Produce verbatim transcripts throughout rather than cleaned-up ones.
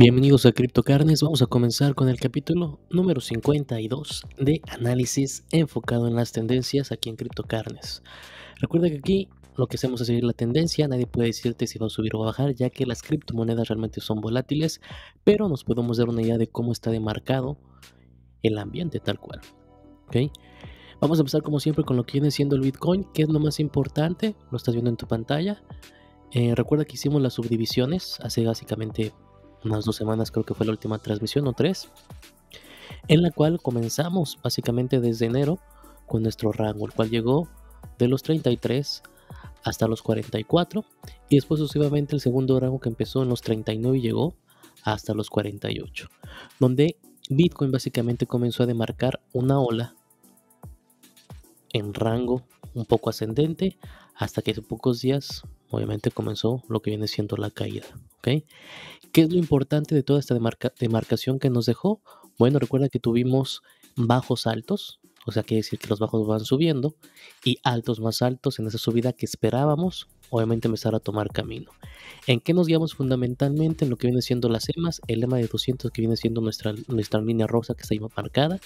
Bienvenidos a CryptoCarnes, vamos a comenzar con el capítulo número cincuenta y dos de análisis enfocado en las tendencias aquí en CryptoCarnes. Recuerda que aquí lo que hacemos es seguir la tendencia, nadie puede decirte si va a subir o va a bajar, ya que las criptomonedas realmente son volátiles, pero nos podemos dar una idea de cómo está demarcado el ambiente tal cual. ¿Okay? Vamos a empezar como siempre con lo que viene siendo el Bitcoin, que es lo más importante, lo estás viendo en tu pantalla. Eh, recuerda que hicimos las subdivisiones hace básicamente unas dos semanas, creo que fue la última transmisión o tres, en la cual comenzamos básicamente desde enero con nuestro rango, el cual llegó de los treinta y tres hasta los cuarenta y cuatro, y después sucesivamente el segundo rango que empezó en los treinta y nueve y llegó hasta los cuarenta y ocho, donde Bitcoin básicamente comenzó a demarcar una ola en rango un poco ascendente hasta que hace pocos días obviamente comenzó lo que viene siendo la caída. ¿Okay? ¿Qué es lo importante de toda esta demarca demarcación que nos dejó? Bueno, recuerda que tuvimos bajos altos, o sea, quiere decir que los bajos van subiendo y altos más altos en esa subida que esperábamos, obviamente empezar a tomar camino. ¿En qué nos guiamos fundamentalmente? En lo que viene siendo las E M As, el E M A de doscientos que viene siendo nuestra, nuestra línea rosa que está ahí marcada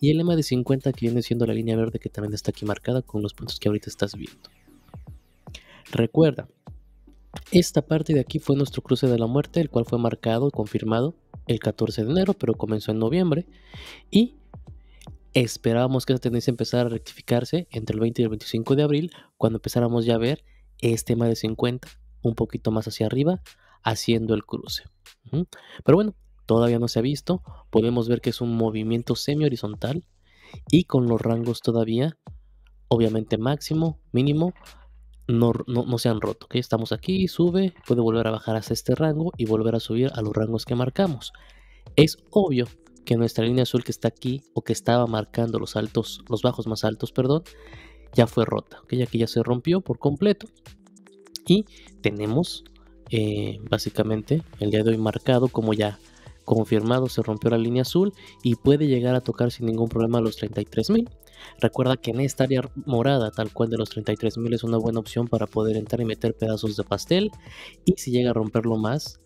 y el E M A de cincuenta que viene siendo la línea verde que también está aquí marcada con los puntos que ahorita estás viendo. Recuerda, esta parte de aquí fue nuestro cruce de la muerte, el cual fue marcado, confirmado el catorce de enero, pero comenzó en noviembre y esperábamos que esa tendencia empezara a rectificarse entre el veinte y el veinticinco de abril, cuando empezáramos ya a ver este M A de cincuenta un poquito más hacia arriba, haciendo el cruce. Pero bueno, todavía no se ha visto, podemos ver que es un movimiento semi-horizontal y con los rangos todavía, obviamente máximo, mínimo, No, no, no se han roto, ¿okay? Estamos aquí, sube, puede volver a bajar hasta este rango y volver a subir a los rangos que marcamos. Es obvio que nuestra línea azul que está aquí o que estaba marcando los altos, los bajos más altos, perdón, ya fue rota, ¿okay? Aquí ya se rompió por completo y tenemos eh, básicamente el día de hoy marcado como ya confirmado, se rompió la línea azul y puede llegar a tocar sin ningún problema los treinta y tres mil. Recuerda que en esta área morada, tal cual de los treinta y tres mil, es una buena opción para poder entrar y meter pedazos de pastel. Y si llega a romperlo más,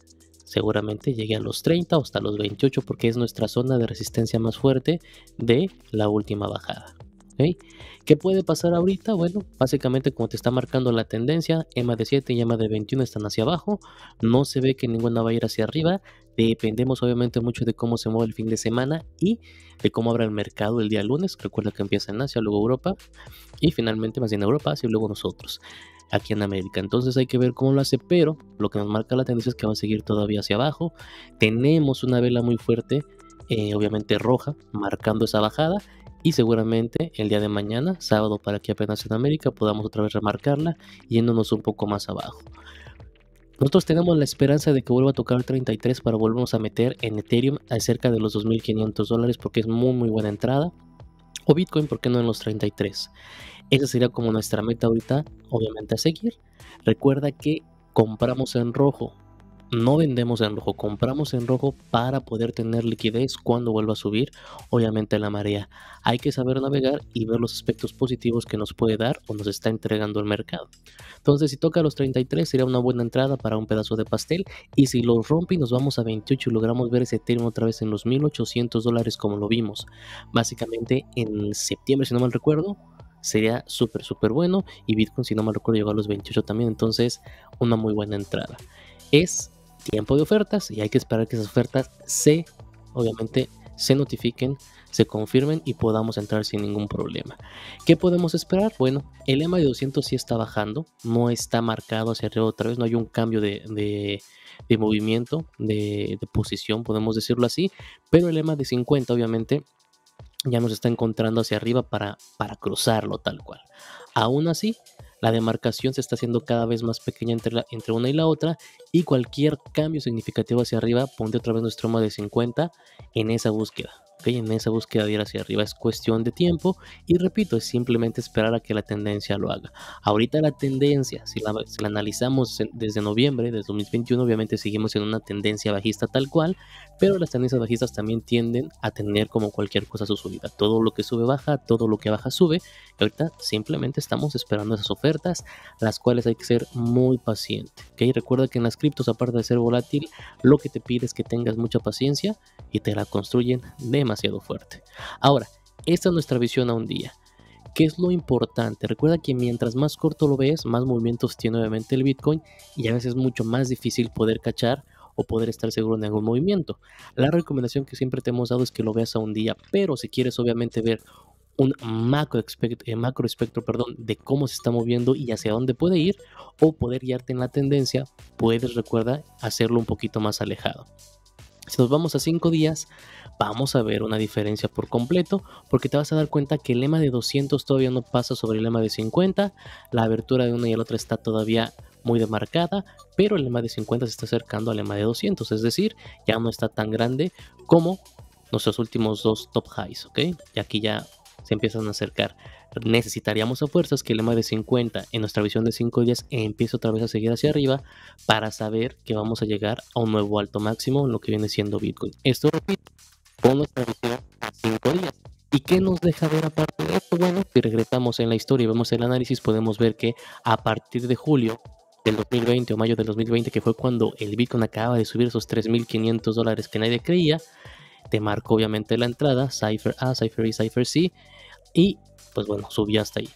seguramente llegue a los treinta o hasta los veintiocho, porque es nuestra zona de resistencia más fuerte de la última bajada. ¿Okay? ¿Qué puede pasar ahorita? Bueno, básicamente como te está marcando la tendencia, E M A de siete y E M A de veintiuno están hacia abajo, no se ve que ninguna va a ir hacia arriba, dependemos obviamente mucho de cómo se mueve el fin de semana y de cómo abra el mercado el día lunes, recuerda que empieza en Asia, luego Europa y finalmente más bien Europa, Asia y luego nosotros, aquí en América, entonces hay que ver cómo lo hace, pero lo que nos marca la tendencia es que va a seguir todavía hacia abajo, tenemos una vela muy fuerte, eh, obviamente roja, marcando esa bajada. Y seguramente el día de mañana, sábado, para que apenas en América podamos otra vez remarcarla, yéndonos un poco más abajo. Nosotros tenemos la esperanza de que vuelva a tocar treinta y tres para volvernos a meter en Ethereum a cerca de los dos mil quinientos dólares porque es muy muy buena entrada. O Bitcoin, ¿por qué no en los treinta y tres? Esa sería como nuestra meta ahorita, obviamente a seguir. Recuerda que compramos en rojo. No vendemos en rojo, compramos en rojo para poder tener liquidez cuando vuelva a subir, obviamente la marea. Hay que saber navegar y ver los aspectos positivos que nos puede dar o nos está entregando el mercado. Entonces si toca los treinta y tres sería una buena entrada para un pedazo de pastel y si lo rompe y nos vamos a veintiocho y logramos ver ese Ethereum otra vez en los mil ochocientos dólares como lo vimos. Básicamente en septiembre si no mal recuerdo. Sería súper súper bueno y Bitcoin si no mal recuerdo llegó a los veintiocho también, entonces una muy buena entrada. Es tiempo de ofertas y hay que esperar que esas ofertas se, obviamente, se notifiquen, se confirmen y podamos entrar sin ningún problema. ¿Qué podemos esperar? Bueno, el E M A de doscientos sí está bajando, no está marcado hacia arriba otra vez, no hay un cambio de, de, de movimiento, de, de posición, podemos decirlo así, pero el E M A de cincuenta obviamente ya nos está encontrando hacia arriba para, para cruzarlo tal cual. Aún así, la demarcación se está haciendo cada vez más pequeña entre, la, entre una y la otra y cualquier cambio significativo hacia arriba pone otra vez nuestro E M A de cincuenta en esa búsqueda. ¿okay? En esa búsqueda de ir hacia arriba es cuestión de tiempo y repito, es simplemente esperar a que la tendencia lo haga. Ahorita la tendencia, si la, si la analizamos desde noviembre de dos mil veintiuno, obviamente seguimos en una tendencia bajista tal cual, pero las tendencias bajistas también tienden a tener como cualquier cosa su subida. Todo lo que sube baja, todo lo que baja sube. Y ahorita simplemente estamos esperando esas ofertas, las cuales hay que ser muy paciente, ¿okay? Recuerda que en las criptos, aparte de ser volátil, lo que te pide es que tengas mucha paciencia y te la construyen demasiado fuerte. Ahora, esta es nuestra visión a un día. ¿Qué es lo importante? Recuerda que mientras más corto lo ves, más movimientos tiene obviamente el Bitcoin y a veces es mucho más difícil poder cachar o poder estar seguro en algún movimiento. La recomendación que siempre te hemos dado es que lo veas a un día, pero si quieres obviamente ver un macro espectro, eh, macro espectro perdón, de cómo se está moviendo y hacia dónde puede ir, o poder guiarte en la tendencia, puedes, recuerda, hacerlo un poquito más alejado. Si nos vamos a cinco días, vamos a ver una diferencia por completo, porque te vas a dar cuenta que el lema de doscientos todavía no pasa sobre el lema de cincuenta, la abertura de una y la otra está todavía muy demarcada, pero el lema de cincuenta se está acercando al lema de doscientos, es decir, ya no está tan grande como nuestros últimos dos top highs, ¿ok? Y aquí ya se empiezan a acercar. Necesitaríamos a fuerzas que el lema de cincuenta en nuestra visión de cinco días empiece otra vez a seguir hacia arriba para saber que vamos a llegar a un nuevo alto máximo en lo que viene siendo Bitcoin. Esto, repito, con nuestra visión a cinco días. ¿Y qué nos deja ver aparte de esto? Bueno, si regresamos en la historia y vemos el análisis, podemos ver que a partir de julio del dos mil veinte o mayo del dos mil veinte, que fue cuando el Bitcoin acaba de subir esos tres mil quinientos dólares que nadie creía, te marcó obviamente la entrada, Cipher A, Cipher I, Cipher C, y pues bueno, subió hasta ahí.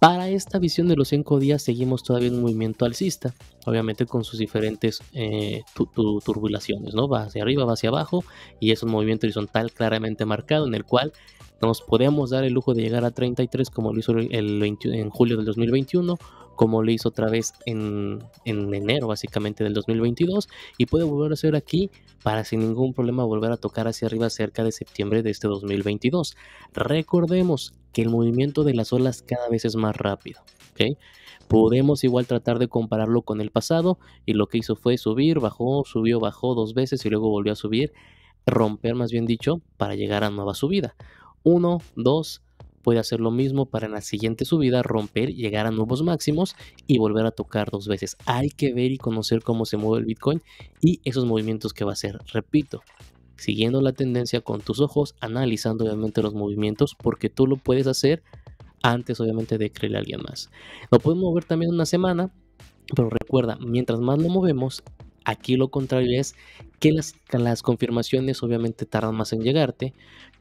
Para esta visión de los cinco días seguimos todavía en un movimiento alcista, obviamente con sus diferentes eh, tu, tu, turbulaciones, ¿no? Va hacia arriba, va hacia abajo, y es un movimiento horizontal claramente marcado en el cual nos podemos dar el lujo de llegar a treinta y tres como lo hizo el veinte, en julio del dos mil veintiuno, como lo hizo otra vez en, en enero básicamente del dos mil veintidós, y puede volver a ser aquí para sin ningún problema volver a tocar hacia arriba cerca de septiembre de este dos mil veintidós. Recordemos que el movimiento de las olas cada vez es más rápido, ¿ok? Podemos igual tratar de compararlo con el pasado, y lo que hizo fue subir, bajó, subió, bajó dos veces y luego volvió a subir, romper más bien dicho, para llegar a nueva subida. Uno, dos, puede hacer lo mismo para en la siguiente subida romper, llegar a nuevos máximos y volver a tocar dos veces. Hay que ver y conocer cómo se mueve el Bitcoin y esos movimientos que va a hacer. Repito, siguiendo la tendencia con tus ojos, analizando obviamente los movimientos, porque tú lo puedes hacer antes obviamente de creerle a alguien más. Lo podemos mover también una semana, pero recuerda, mientras más lo movemos, aquí lo contrario es que las, las confirmaciones obviamente tardan más en llegarte,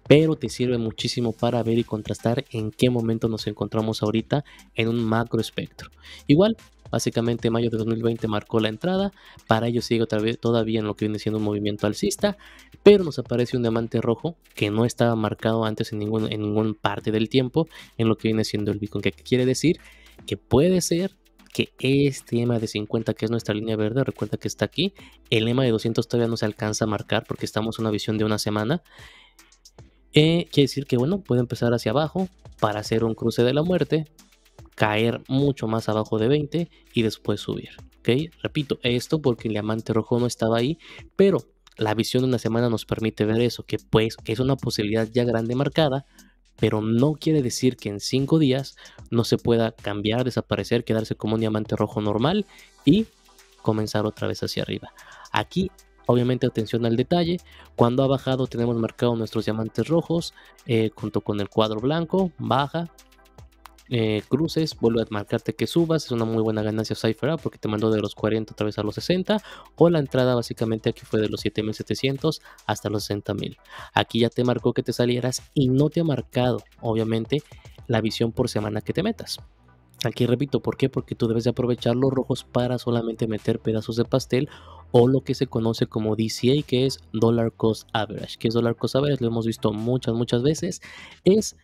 pero te sirve muchísimo para ver y contrastar en qué momento nos encontramos ahorita en un macro espectro. Igual, básicamente mayo de dos mil veinte marcó la entrada, para ello sigue otra vez todavía en lo que viene siendo un movimiento alcista, pero nos aparece un diamante rojo que no estaba marcado antes en ningún, en ninguna parte del tiempo en lo que viene siendo el Bitcoin, que quiere decir que puede ser que este lema de cincuenta, que es nuestra línea verde, recuerda que está aquí, el lema de doscientos todavía no se alcanza a marcar porque estamos en una visión de una semana. Eh, quiere decir que bueno, puede empezar hacia abajo para hacer un cruce de la muerte, caer mucho más abajo de veinte y después subir, ¿ok? Repito, esto porque el diamante rojo no estaba ahí, pero la visión de una semana nos permite ver eso, que pues es una posibilidad ya grande marcada, pero no quiere decir que en cinco días no se pueda cambiar, desaparecer, quedarse como un diamante rojo normal y comenzar otra vez hacia arriba. Aquí obviamente atención al detalle, cuando ha bajado tenemos marcado nuestros diamantes rojos eh, junto con el cuadro blanco, baja, eh, cruces, vuelve a marcarte que subas, es una muy buena ganancia Cypher A porque te mandó de los cuarenta otra vez a los sesenta, o la entrada básicamente aquí fue de los siete mil setecientos hasta los sesenta mil, aquí ya te marcó que te salieras y no te ha marcado obviamente la visión por semana que te metas. Aquí repito, ¿por qué? Porque tú debes de aprovechar los rojos para solamente meter pedazos de pastel o lo que se conoce como D C A, que es Dollar Cost Average. ¿Qué es Dollar Cost Average? Lo hemos visto muchas, muchas veces. Es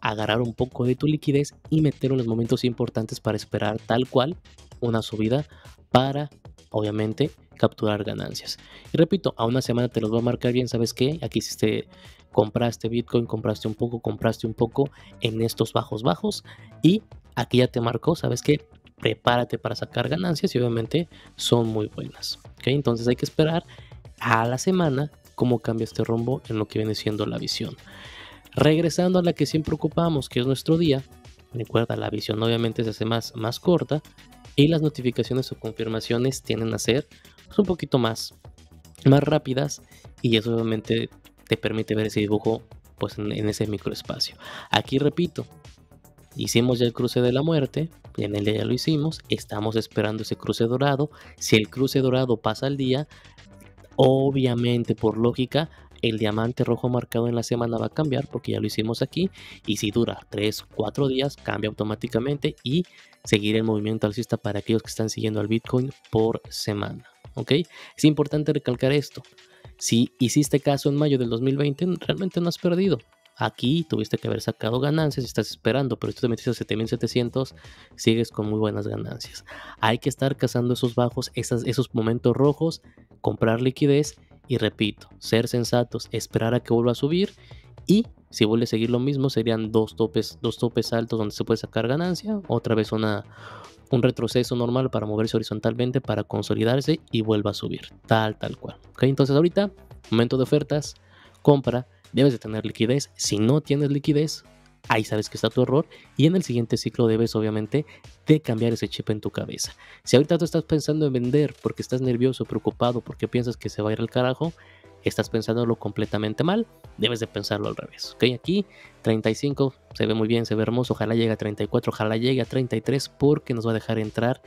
agarrar un poco de tu liquidez y meterlo en los momentos importantes para esperar tal cual una subida para, obviamente, capturar ganancias. Y repito, a una semana te los va a marcar bien, ¿sabes qué? Aquí si te compraste Bitcoin, compraste un poco, compraste un poco en estos bajos bajos y aquí ya te marcó, ¿sabes qué? Prepárate para sacar ganancias y obviamente son muy buenas, ¿ok? Entonces hay que esperar a la semana cómo cambia este rumbo en lo que viene siendo la visión. Regresando a la que siempre ocupamos, que es nuestro día, recuerda, la visión obviamente se hace más, más corta y las notificaciones o confirmaciones tienden a ser pues, un poquito más, más rápidas, y eso obviamente te permite ver ese dibujo pues, en, en ese microespacio. Aquí repito, hicimos ya el cruce de la muerte, en el día ya lo hicimos, estamos esperando ese cruce dorado. Si el cruce dorado pasa al día, obviamente por lógica, el diamante rojo marcado en la semana va a cambiar porque ya lo hicimos aquí, y si dura tres, cuatro días cambia automáticamente y seguirá el movimiento alcista para aquellos que están siguiendo al Bitcoin por semana. ¿Ok? Es importante recalcar esto. Si hiciste caso en mayo del dos mil veinte, realmente no has perdido. Aquí tuviste que haber sacado ganancias, estás esperando, pero si te metiste a siete mil setecientos, sigues con muy buenas ganancias. Hay que estar cazando esos bajos, esas, esos momentos rojos, comprar liquidez y, repito, ser sensatos, esperar a que vuelva a subir, y si vuelve a seguir lo mismo serían dos topes, dos topes altos donde se puede sacar ganancia, otra vez una, un retroceso normal para moverse horizontalmente, para consolidarse y vuelva a subir, tal, tal cual. ¿Okay? Entonces ahorita, momento de ofertas, compra. Debes de tener liquidez. Si no tienes liquidez, ahí sabes que está tu error. Y en el siguiente ciclo debes, obviamente, de cambiar ese chip en tu cabeza. Si ahorita tú estás pensando en vender porque estás nervioso, preocupado, porque piensas que se va a ir al carajo, estás pensándolo completamente mal, debes de pensarlo al revés. ¿Okay? Aquí treinta y cinco se ve muy bien, se ve hermoso. Ojalá llegue a treinta y cuatro, ojalá llegue a treinta y tres, porque nos va a dejar entrar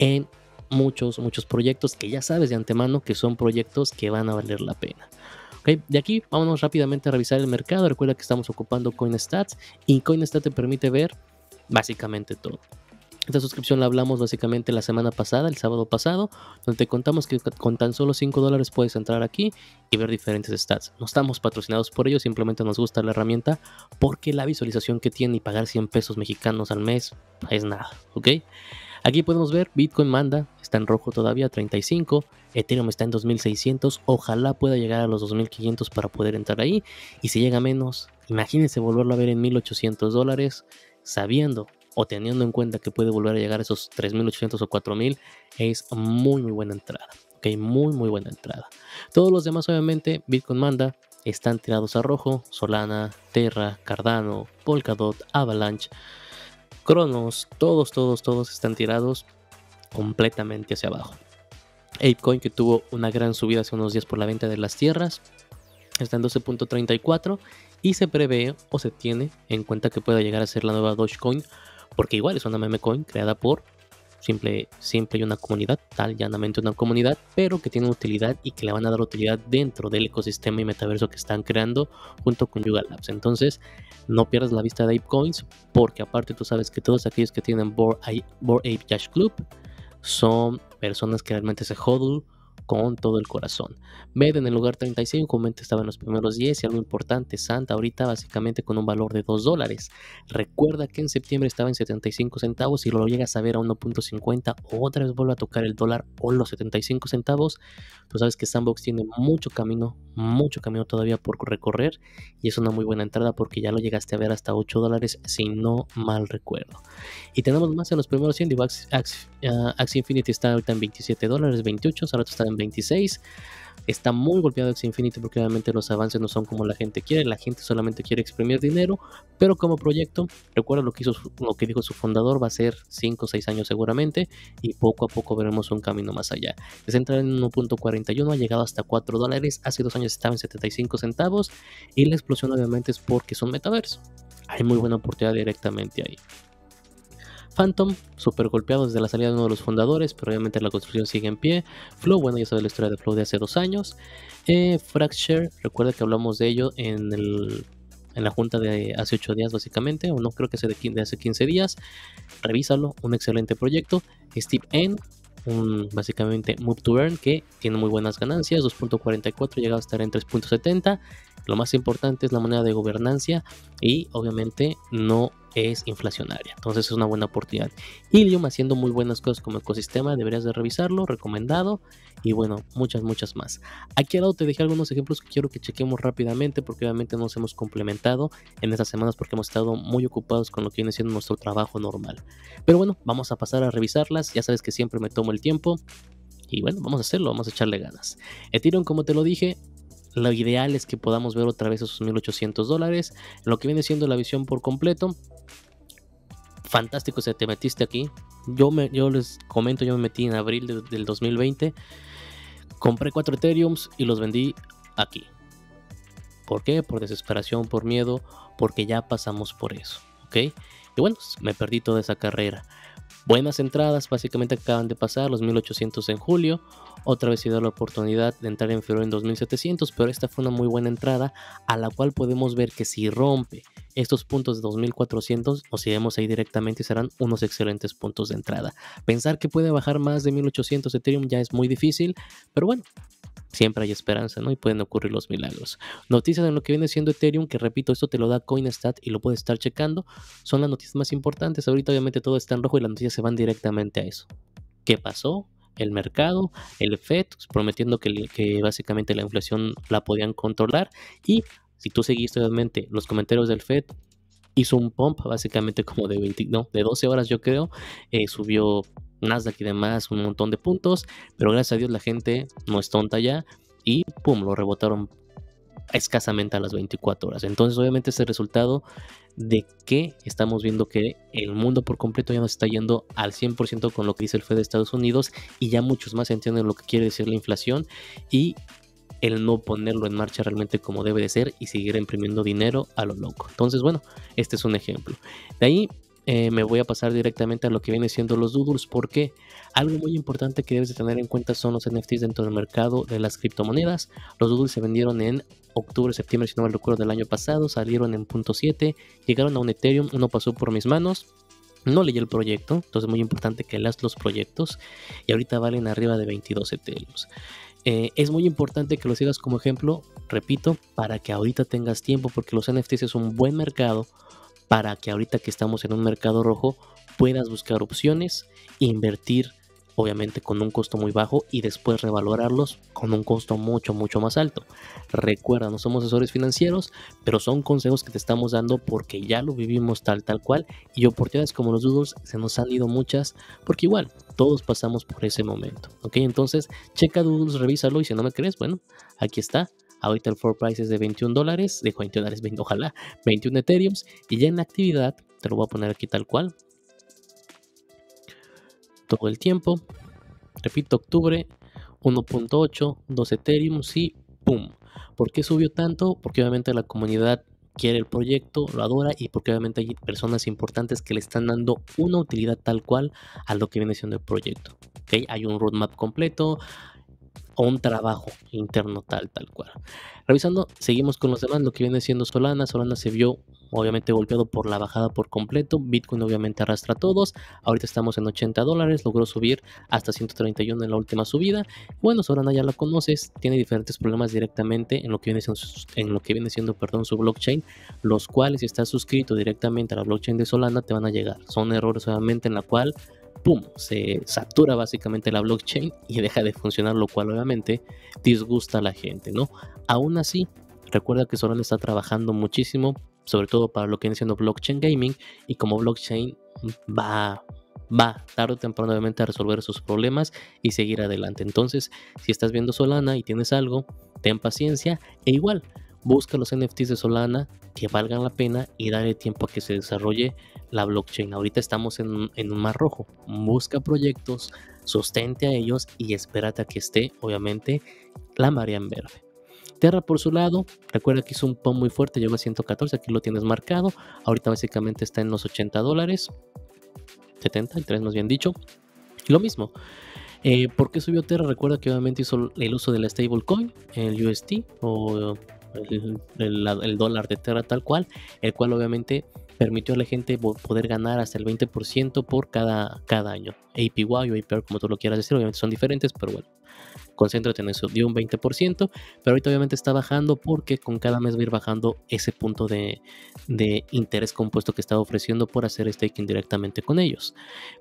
en muchos, muchos proyectos que ya sabes de antemano que son proyectos que van a valer la pena. Okay, de aquí vámonos rápidamente a revisar el mercado. Recuerda que estamos ocupando CoinStats, y CoinStats te permite ver básicamente todo. Esta suscripción la hablamos básicamente la semana pasada, el sábado pasado, donde te contamos que con tan solo cinco dólares puedes entrar aquí y ver diferentes stats. No estamos patrocinados por ellos, simplemente nos gusta la herramienta porque la visualización que tiene, y pagar cien pesos mexicanos al mes es nada, ¿ok? Aquí podemos ver, Bitcoin manda, está en rojo todavía, treinta y cinco, Ethereum está en dos mil seiscientos, ojalá pueda llegar a los dos mil quinientos para poder entrar ahí, y si llega menos, imagínense volverlo a ver en mil ochocientos dólares, sabiendo o teniendo en cuenta que puede volver a llegar a esos tres mil ochocientos o cuatro mil, es muy muy buena entrada, ok, muy muy buena entrada. Todos los demás obviamente, Bitcoin manda, están tirados a rojo, Solana, Terra, Cardano, Polkadot, Avalanche, Cronos, todos, todos, todos están tirados completamente hacia abajo. Apecoin, que tuvo una gran subida hace unos días por la venta de las tierras, está en doce punto treinta y cuatro y se prevé o se tiene en cuenta que pueda llegar a ser la nueva Dogecoin, porque igual es una meme coin creada por simple, simple y una comunidad, tal llanamente una comunidad, pero que tiene utilidad y que le van a dar utilidad dentro del ecosistema y metaverso que están creando junto con Yuga Labs. Entonces, no pierdas la vista de Apecoins, porque aparte tú sabes que todos aquellos que tienen Bored Ape Yacht Club son personas que realmente se hodl con todo el corazón. Med en el lugar treinta y cinco, Mente estaba en los primeros diez, y algo importante, Santa ahorita básicamente con un valor de dos dólares. Recuerda que en septiembre estaba en setenta y cinco centavos, y lo llegas a ver a uno punto cincuenta, otra vez vuelve a tocar el dólar o los setenta y cinco centavos. Tú sabes que Sandbox tiene mucho camino, mucho camino todavía por recorrer, y es una muy buena entrada porque ya lo llegaste a ver hasta ocho dólares si no mal recuerdo. Y tenemos más en los primeros cien, digo, Axie, Axie, uh, Axie Infinity está ahorita en veintisiete dólares, veintiocho, ahora está en veintiséis. Está muy golpeado Axie Infinity porque obviamente los avances no son como la gente quiere, la gente solamente quiere exprimir dinero, pero como proyecto, recuerda lo que hizo, lo que dijo su fundador, va a ser cinco o seis años seguramente, y poco a poco veremos un camino más allá. Es entrar en uno punto cuarenta y uno, ha llegado hasta cuatro dólares, hace dos años estaba en setenta y cinco centavos, y la explosión obviamente es porque son metaversos, hay muy buena oportunidad directamente ahí. Phantom, súper golpeado desde la salida de uno de los fundadores, pero obviamente la construcción sigue en pie. Flow, bueno, ya sabes la historia de Flow de hace dos años. Eh, Fracture, recuerda que hablamos de ello en, el, en la junta de hace ocho días básicamente, o no, creo que hace de, de hace quince días. Revísalo, un excelente proyecto. Steve N, un básicamente Move to Earn que tiene muy buenas ganancias, dos punto cuarenta y cuatro, llegado a estar en tres punto setenta. Lo más importante es la moneda de gobernancia y obviamente no es inflacionaria, entonces es una buena oportunidad. Ilium haciendo muy buenas cosas como ecosistema, deberías de revisarlo, recomendado, y bueno, muchas muchas más. Aquí al lado te dejé algunos ejemplos que quiero que chequemos rápidamente porque obviamente nos hemos complementado en estas semanas porque hemos estado muy ocupados con lo que viene siendo nuestro trabajo normal, pero bueno, vamos a pasar a revisarlas. Ya sabes que siempre me tomo el tiempo y bueno, vamos a hacerlo, vamos a echarle ganas. Ethereum, como te lo dije, Lo ideal es que podamos ver otra vez esos mil ochocientos dólares, lo que viene siendo la visión por completo. Fantástico, o sea, te metiste aquí. Yo, me, yo les comento, yo me metí en abril de, del dos mil veinte. Compré cuatro Ethereums y los vendí aquí. ¿Por qué? Por desesperación, por miedo, porque ya pasamos por eso, ¿ok? Y bueno, me perdí toda esa carrera. Buenas entradas, básicamente acaban de pasar los mil ochocientos en julio. Otra vez he dado la oportunidad de entrar en febrero en dos mil setecientos, pero esta fue una muy buena entrada a la cual podemos ver que si rompe estos puntos de dos mil cuatrocientos, nos iremos ahí directamente y serán unos excelentes puntos de entrada. Pensar que puede bajar más de mil ochocientos Ethereum ya es muy difícil, pero bueno, siempre hay esperanza, ¿no? Y pueden ocurrir los milagros. Noticias en lo que viene siendo Ethereum, que repito, esto te lo da CoinStat y lo puedes estar checando. Son las noticias más importantes. Ahorita obviamente todo está en rojo y las noticias se van directamente a eso. ¿Qué pasó? El mercado, el Fed, prometiendo que, que básicamente la inflación la podían controlar. Y si tú seguiste obviamente los comentarios del Fed, hizo un pump básicamente como de, veinte, no, de doce horas yo creo. Eh, subió Nasdaq y demás un montón de puntos, pero gracias a Dios la gente no es tonta ya y pum, lo rebotaron escasamente a las veinticuatro horas. Entonces obviamente es el resultado de que estamos viendo que el mundo por completo ya nos está yendo al cien por ciento con lo que dice el Fed de Estados Unidos, y ya muchos más entienden lo que quiere decir la inflación y el no ponerlo en marcha realmente como debe de ser y seguir imprimiendo dinero a lo loco. Entonces bueno, este es un ejemplo. De ahí Eh, me voy a pasar directamente a lo que viene siendo los Doodles, porque algo muy importante que debes de tener en cuenta son los N F Ts dentro del mercado de las criptomonedas. Los Doodles se vendieron en octubre, septiembre, si no me recuerdo, del año pasado, salieron en punto siete, llegaron a un Ethereum, uno pasó por mis manos, no leí el proyecto, entonces es muy importante que leas los proyectos, y ahorita valen arriba de veintidós Ethereums. Eh, es muy importante que lo sigas como ejemplo, repito, para que ahorita tengas tiempo, porque los N F Ts es un buen mercado, para que ahorita que estamos en un mercado rojo puedas buscar opciones, invertir obviamente con un costo muy bajo y después revalorarlos con un costo mucho mucho más alto. Recuerda, no somos asesores financieros, pero son consejos que te estamos dando porque ya lo vivimos tal tal cual, y oportunidades como los Doodles se nos han ido muchas porque igual todos pasamos por ese momento, ¿ok? Entonces checa Doodles, revísalo, y si no me crees, bueno, aquí está. Ahorita el floor price es de veintiún dólares, de veintiún dólares, ojalá, veintiún Ethereums. Y ya en la actividad, te lo voy a poner aquí tal cual. Todo el tiempo. Repito, octubre, uno punto ocho, dos Ethereums y ¡pum! ¿Por qué subió tanto? Porque obviamente la comunidad quiere el proyecto, lo adora, y porque obviamente hay personas importantes que le están dando una utilidad tal cual a lo que viene siendo el proyecto, ¿ok? Hay un roadmap completo, o un trabajo interno tal tal cual. Revisando, seguimos con los demás, lo que viene siendo Solana. Solana se vio obviamente golpeado por la bajada por completo. Bitcoin obviamente arrastra a todos. Ahorita estamos en ochenta dólares, logró subir hasta ciento treinta y uno en la última subida. Bueno, Solana ya la conoces, tiene diferentes problemas directamente en lo que viene siendo, en lo que viene siendo perdón, su blockchain, los cuales si estás suscrito directamente a la blockchain de Solana te van a llegar. Son errores obviamente en la cual ¡pum! Se satura básicamente la blockchain y deja de funcionar, lo cual obviamente disgusta a la gente, ¿no? Aún así, recuerda que Solana está trabajando muchísimo, sobre todo para lo que viene siendo blockchain gaming, y como blockchain va, va tarde o temprano obviamente a resolver sus problemas y seguir adelante. Entonces, si estás viendo Solana y tienes algo, ten paciencia e igual busca los N F Ts de Solana que valgan la pena y dale tiempo a que se desarrolle la blockchain. Ahorita estamos en, en un mar rojo. Busca proyectos, sostente a ellos y espérate a que esté obviamente la marea en verde. Terra por su lado, recuerda que hizo un pump muy fuerte, llegó a ciento catorce, aquí lo tienes marcado. Ahorita básicamente está en los ochenta dólares, setenta y tres más bien dicho. Lo mismo. Eh, ¿Por qué subió Terra? Recuerda que obviamente hizo el uso de la stablecoin, el U S D o el, el, el dólar de Terra tal cual, el cual obviamente permitió a la gente poder ganar hasta el veinte por ciento por cada, cada año. A P Y o A P Y, como tú lo quieras decir, obviamente son diferentes, pero bueno, concéntrate en eso, dio un veinte por ciento, pero ahorita obviamente está bajando porque con cada mes va a ir bajando ese punto de, de interés compuesto que está ofreciendo por hacer staking directamente con ellos.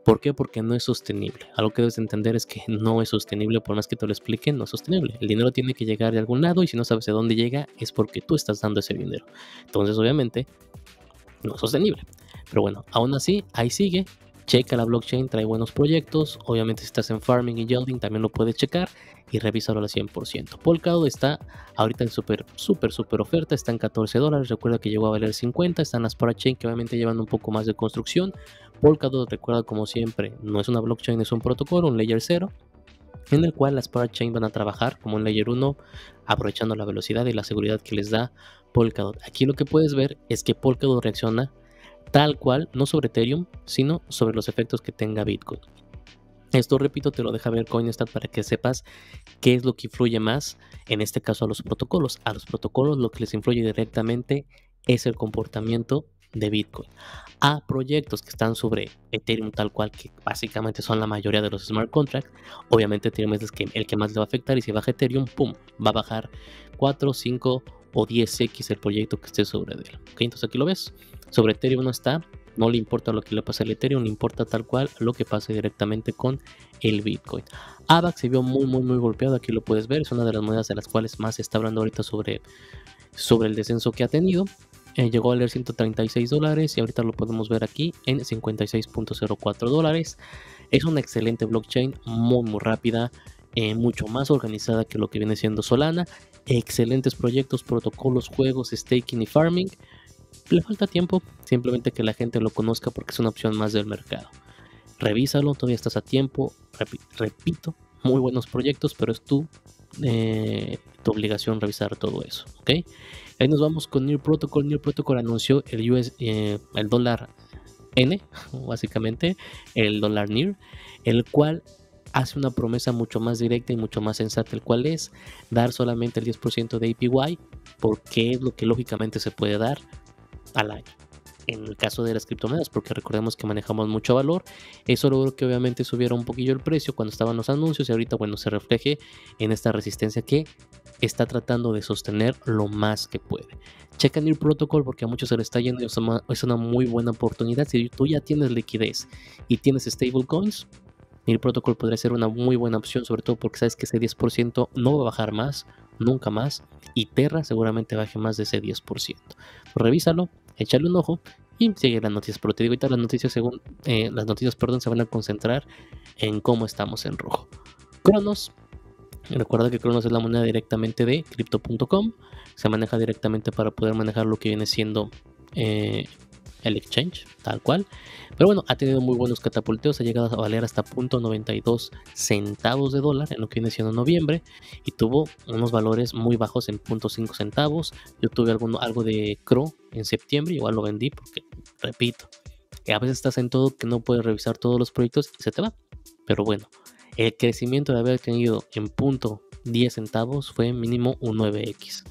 ¿Por qué? Porque no es sostenible. Algo que debes entender es que no es sostenible, por más que te lo expliquen, no es sostenible. El dinero tiene que llegar de algún lado y si no sabes de dónde llega es porque tú estás dando ese dinero. Entonces obviamente no es sostenible. Pero bueno, aún así, ahí sigue. Checa la blockchain, trae buenos proyectos. Obviamente si estás en farming y yielding también lo puedes checar y revísalo al cien por ciento. Polkadot está ahorita en súper, súper, súper oferta. Está en catorce dólares. Recuerda que llegó a valer cincuenta. Están las Parachain que obviamente llevan un poco más de construcción. Polkadot, recuerda como siempre, no es una blockchain, es un protocolo, un layer cero. En el cual las Parachain van a trabajar como un layer uno, aprovechando la velocidad y la seguridad que les da Polkadot. Aquí lo que puedes ver es que Polkadot reacciona tal cual, no sobre Ethereum, sino sobre los efectos que tenga Bitcoin. Esto, repito, te lo deja ver CoinStat para que sepas qué es lo que influye más, en este caso a los protocolos. A los protocolos lo que les influye directamente es el comportamiento de Bitcoin. A proyectos que están sobre Ethereum tal cual, que básicamente son la mayoría de los smart contracts, obviamente Ethereum es el que más le va a afectar, y si baja Ethereum, pum, va a bajar cuatro, cinco o diez equis el proyecto que esté sobre él. ¿Okay? Entonces aquí lo ves, sobre Ethereum no está, no le importa lo que le pase al Ethereum, le importa tal cual lo que pase directamente con el Bitcoin. A V A X se vio muy muy muy golpeado, aquí lo puedes ver, es una de las monedas de las cuales más se está hablando ahorita sobre, sobre el descenso que ha tenido. Eh, llegó a valer ciento treinta y seis dólares y ahorita lo podemos ver aquí en cincuenta y seis punto cero cuatro dólares. Es una excelente blockchain, muy muy rápida, eh, mucho más organizada que lo que viene siendo Solana. Excelentes proyectos, protocolos, juegos, staking y farming. Le falta tiempo, simplemente que la gente lo conozca porque es una opción más del mercado. Revísalo, todavía estás a tiempo. Repito, muy buenos proyectos, pero es tu, eh, tu obligación revisar todo eso, ¿ok? Ahí nos vamos con Near Protocol. Near Protocol anunció el, U S, eh, el dólar N, básicamente, el dólar Near, el cual hace una promesa mucho más directa y mucho más sensata, el cual es dar solamente el diez por ciento de A P Y, porque es lo que lógicamente se puede dar al año. En el caso de las criptomonedas, porque recordemos que manejamos mucho valor, eso logró que obviamente subiera un poquillo el precio cuando estaban los anuncios y ahorita, bueno, se refleje en esta resistencia que está tratando de sostener lo más que puede. Checa Near Protocol porque a muchos se le está yendo y es una muy buena oportunidad. Si tú ya tienes liquidez y tienes stablecoins, Near Protocol podría ser una muy buena opción, sobre todo porque sabes que ese diez por ciento no va a bajar más, nunca más, y Terra seguramente baje más de ese diez por ciento. Revísalo, échale un ojo y sigue las noticias, pero te digo ahorita las noticias, según, eh, las noticias perdón, se van a concentrar en cómo estamos en rojo. Cronos. Recuerda que Cronos es la moneda directamente de Crypto punto com. Se maneja directamente para poder manejar lo que viene siendo eh, el exchange, tal cual. Pero bueno, ha tenido muy buenos catapulteos. Ha llegado a valer hasta punto noventa y dos centavos de dólar en lo que viene siendo noviembre. Y tuvo unos valores muy bajos en punto cinco centavos. Yo tuve alguno, algo de C R O en septiembre. Igual lo vendí porque, repito, que a veces estás en todo que no puedes revisar todos los proyectos y se te va. Pero bueno. El crecimiento de haber tenido en punto diez centavos fue mínimo un nueve equis.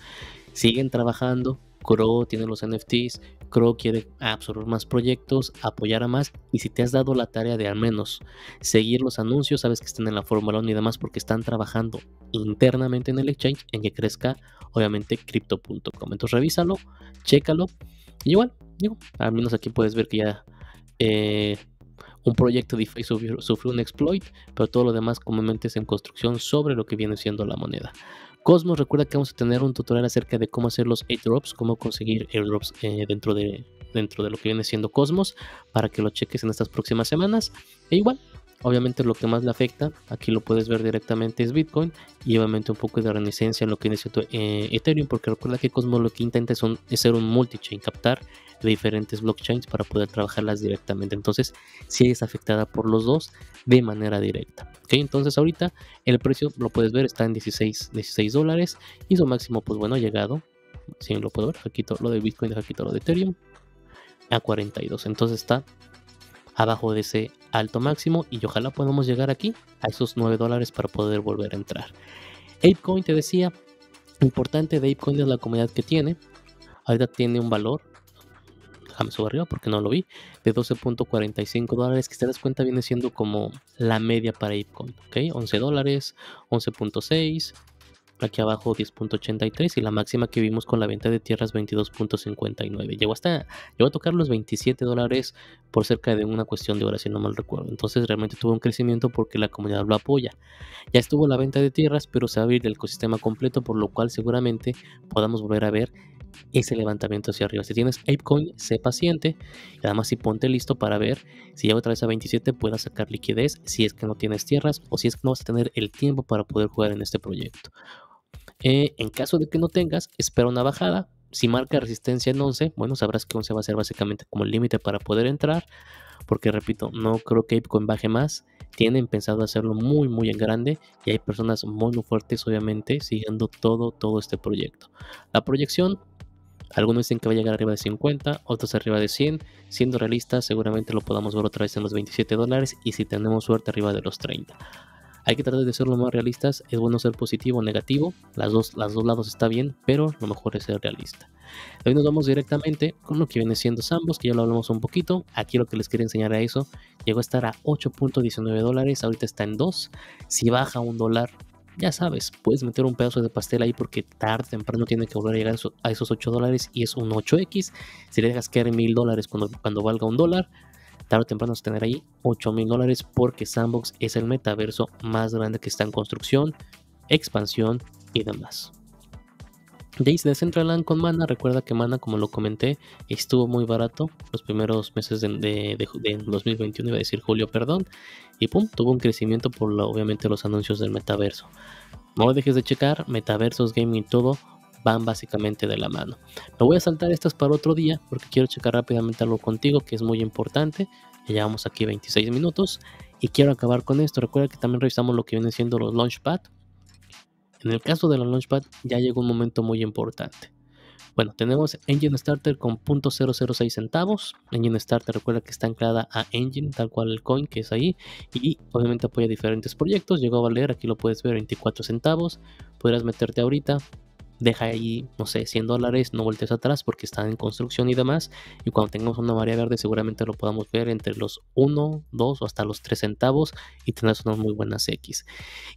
Siguen trabajando, C R O tiene los N F Ts, C R O quiere absorber más proyectos, apoyar a más, y si te has dado la tarea de al menos seguir los anuncios, sabes que están en la Fórmula uno y demás porque están trabajando internamente en el exchange en que crezca obviamente Crypto punto com. Entonces revísalo, chécalo y igual, digo, al menos aquí puedes ver que ya... Eh, un proyecto de DeFi sufrió, sufrió un exploit, pero todo lo demás comúnmente es en construcción sobre lo que viene siendo la moneda. Cosmos, recuerda que vamos a tener un tutorial acerca de cómo hacer los airdrops, cómo conseguir airdrops eh, dentro, de, dentro de lo que viene siendo Cosmos, para que lo cheques en estas próximas semanas. E igual, obviamente lo que más le afecta, aquí lo puedes ver directamente, es Bitcoin, y obviamente un poco de resistencia en lo que viene siendo eh, Ethereum, porque recuerda que Cosmos lo que intenta es, un, es ser un multi-chain, captar de diferentes blockchains para poder trabajarlas directamente. Entonces si es afectada por los dos de manera directa, ok. Entonces ahorita el precio lo puedes ver, está en dieciséis dólares y su máximo, pues bueno, ha llegado, si lo puedo ver, aquí todo lo de Bitcoin, aquí todo lo de Ethereum, a cuarenta y dos. Entonces está abajo de ese alto máximo y ojalá podamos llegar aquí a esos nueve dólares para poder volver a entrar. Apecoin, te decía, importante de Apecoin es la comunidad que tiene. Ahorita tiene un valor, me subo arriba porque no lo vi, de doce punto cuarenta y cinco dólares, que si te das cuenta viene siendo como la media para Apecoin, ok, once dólares, once punto seis, aquí abajo diez punto ochenta y tres, y la máxima que vimos con la venta de tierras veintidós punto cincuenta y nueve, llegó hasta, llegó a tocar los veintisiete dólares por cerca de una cuestión de horas si no mal recuerdo. Entonces realmente tuvo un crecimiento porque la comunidad lo apoya. Ya estuvo la venta de tierras, pero se va a abrir el ecosistema completo, por lo cual seguramente podamos volver a ver ese levantamiento hacia arriba. Si tienes Apecoin, sé paciente, y además si ponte listo para ver si llega otra vez a veintisiete, puedas sacar liquidez si es que no tienes tierras o si es que no vas a tener el tiempo para poder jugar en este proyecto. Eh, en caso de que no tengas, espera una bajada. Si marca resistencia en once, bueno, sabrás que once va a ser básicamente como el límite para poder entrar, porque repito, no creo que Apecoin baje más. Tienen pensado hacerlo muy muy en grande y hay personas muy muy fuertes, obviamente, siguiendo todo, todo este proyecto. La proyección, algunos dicen que va a llegar arriba de cincuenta, otros arriba de cien. Siendo realistas, seguramente lo podamos ver otra vez en los veintisiete dólares y si tenemos suerte arriba de los treinta. Hay que tratar de ser lo más realistas. Es bueno ser positivo o negativo, las dos, las dos lados está bien, pero lo mejor es ser realista. Hoy nos vamos directamente con lo que viene siendo Sandbox, que ya lo hablamos un poquito. Aquí lo que les quería enseñar a eso, llegó a estar a ocho punto diecinueve dólares, ahorita está en dos. Si baja un dólar, ya sabes, puedes meter un pedazo de pastel ahí porque tarde o temprano tiene que volver a llegar a esos ocho dólares y es un ocho equis. Si le dejas caer mil dólares cuando, cuando valga un dólar, tarde o temprano vas a tener ahí ocho mil dólares, porque Sandbox es el metaverso más grande que está en construcción, expansión y demás. Days de Centraland con Mana. Recuerda que Mana, como lo comenté, estuvo muy barato los primeros meses de, de, de, de dos mil veintiuno, iba a decir julio, perdón, y pum, tuvo un crecimiento por la, obviamente los anuncios del metaverso. No lo dejes de checar, metaversos, gaming, todo van básicamente de la mano. Me voy a saltar estas para otro día porque quiero checar rápidamente algo contigo que es muy importante. Ya llevamos aquí veintiséis minutos y quiero acabar con esto. Recuerda que también revisamos lo que vienen siendo los Launchpad. En el caso de los Launchpad ya llegó un momento muy importante. Bueno, tenemos Engine Starter con punto cero cero seis centavos. Engine Starter, recuerda que está anclada a Engine, tal cual el coin que es ahí. Y obviamente apoya diferentes proyectos. Llegó a valer, aquí lo puedes ver, veinticuatro centavos. Podrás meterte ahorita. Deja ahí, no sé, cien dólares, no voltees atrás porque está en construcción y demás. Y cuando tengamos una marea verde seguramente lo podamos ver entre los uno, dos o hasta los tres centavos y tendrás unas muy buenas X.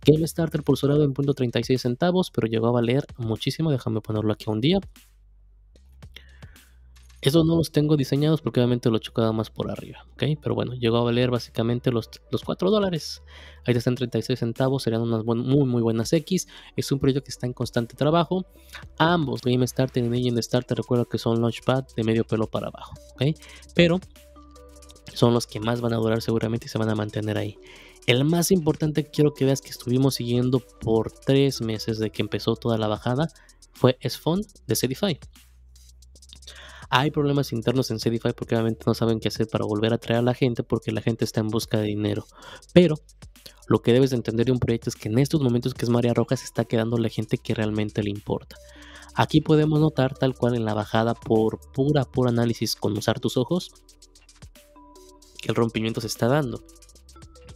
Game Starter por su lado en punto treinta y seis centavos, pero llegó a valer muchísimo. Déjame ponerlo aquí un día. Estos no los tengo diseñados porque obviamente lo chocaba más por arriba, ¿ok? Pero bueno, llegó a valer básicamente los, los cuatro dólares. Ahí están treinta y seis centavos, serían unas buen, muy muy buenas X. Es un proyecto que está en constante trabajo. Ambos, Game Starter y Engine Starter, recuerdo que son Launchpad de medio pelo para abajo, ¿ok? Pero son los que más van a durar seguramente y se van a mantener ahí. El más importante que quiero que veas que estuvimos siguiendo por tres meses de que empezó toda la bajada fue S F O N de Seedify. Hay problemas internos en Seedify porque obviamente no saben qué hacer para volver a atraer a la gente porque la gente está en busca de dinero. Pero lo que debes de entender de un proyecto es que en estos momentos que es marea roja se está quedando la gente que realmente le importa. Aquí podemos notar tal cual en la bajada por pura, pura análisis con usar tus ojos que el rompimiento se está dando.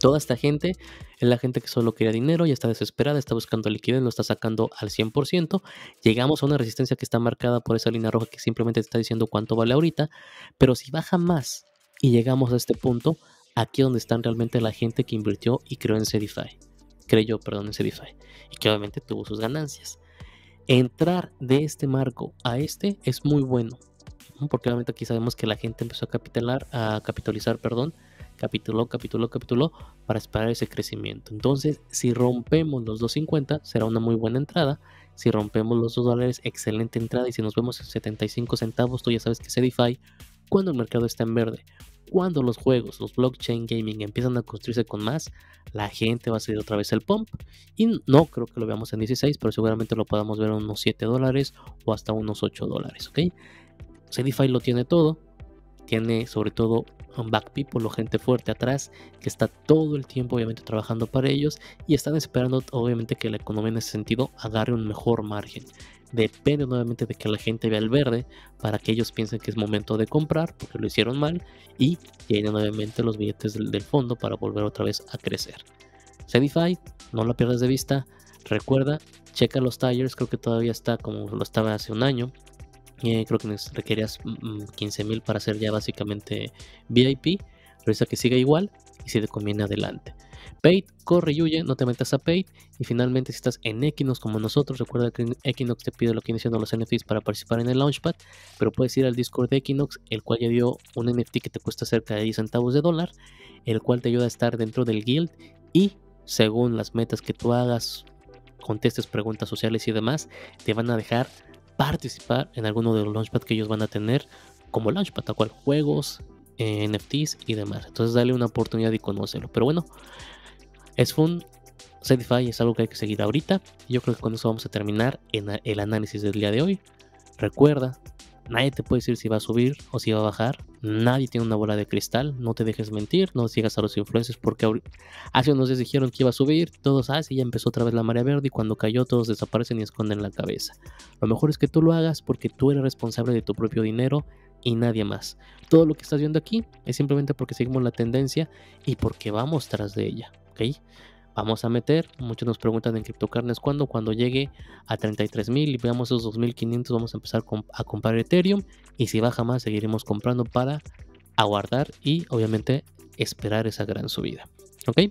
Toda esta gente es la gente que solo quería dinero, ya está desesperada, está buscando liquidez, lo está sacando al cien por ciento. Llegamos a una resistencia que está marcada por esa línea roja que simplemente te está diciendo cuánto vale ahorita. Pero si baja más y llegamos a este punto, aquí es donde están realmente la gente que invirtió y creó en Seedify. Creyó, perdón, en Seedify. Y que obviamente tuvo sus ganancias. Entrar de este marco a este es muy bueno. Porque obviamente aquí sabemos que la gente empezó a capitalar, a capitalizar, perdón. Capituló, capituló, capituló para esperar ese crecimiento. Entonces, si rompemos los dos cincuenta, será una muy buena entrada. Si rompemos los dos dólares, excelente entrada. Y si nos vemos en setenta y cinco centavos, tú ya sabes que Seedify, cuando el mercado está en verde, cuando los juegos, los blockchain gaming empiezan a construirse con más, la gente va a salir otra vez el pump. Y no creo que lo veamos en dieciséis, pero seguramente lo podamos ver en unos siete dólares o hasta unos ocho dólares. ¿Ok? Seedify lo tiene todo. Tiene sobre todo un back people o gente fuerte atrás que está todo el tiempo obviamente trabajando para ellos y están esperando obviamente que la economía en ese sentido agarre un mejor margen. Depende nuevamente de que la gente vea el verde para que ellos piensen que es momento de comprar porque lo hicieron mal y llenen nuevamente los billetes del, del fondo para volver otra vez a crecer. Seedify, no la pierdas de vista. Recuerda, checa los tires, creo que todavía está como lo estaba hace un año. Eh, creo que nos requerías quince mil para ser ya básicamente V I P. Revisa que siga igual y si te conviene adelante. Paid, corre y huye, no te metas a Paid. Y finalmente si estás en Equinox como nosotros, recuerda que Equinox te pide lo que vienen siendo los N F Ts para participar en el Launchpad. Pero puedes ir al Discord de Equinox, el cual ya dio un N F T que te cuesta cerca de diez centavos de dólar, el cual te ayuda a estar dentro del guild y según las metas que tú hagas, contestes preguntas sociales y demás, te van a dejar participar en alguno de los Launchpad que ellos van a tener como Launchpad, tal cual juegos, eh, N F Ts y demás. Entonces dale una oportunidad y conócelo. Pero bueno, es fun, Seedify es algo que hay que seguir ahorita. Yo creo que con eso vamos a terminar en el análisis del día de hoy. Recuerda, nadie te puede decir si va a subir o si va a bajar. Nadie tiene una bola de cristal. No te dejes mentir, no sigas a los influencers, porque hace unos días dijeron que iba a subir. Todos, ah, sí, ya empezó otra vez la marea verde, y cuando cayó todos desaparecen y esconden la cabeza. Lo mejor es que tú lo hagas, porque tú eres responsable de tu propio dinero y nadie más. Todo lo que estás viendo aquí es simplemente porque seguimos la tendencia y porque vamos tras de ella, ¿ok? Vamos a meter, muchos nos preguntan en CryptoCarnes cuándo, cuando llegue a treinta y tres mil y veamos esos dos mil quinientos, vamos a empezar a comprar Ethereum, y si baja más seguiremos comprando para aguardar y obviamente esperar esa gran subida, ¿ok?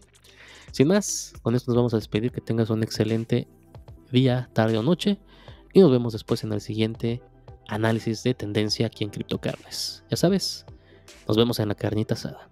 Sin más, con esto nos vamos a despedir, que tengas un excelente día, tarde o noche, y nos vemos después en el siguiente análisis de tendencia aquí en CryptoCarnes. Ya sabes, nos vemos en la carnita asada.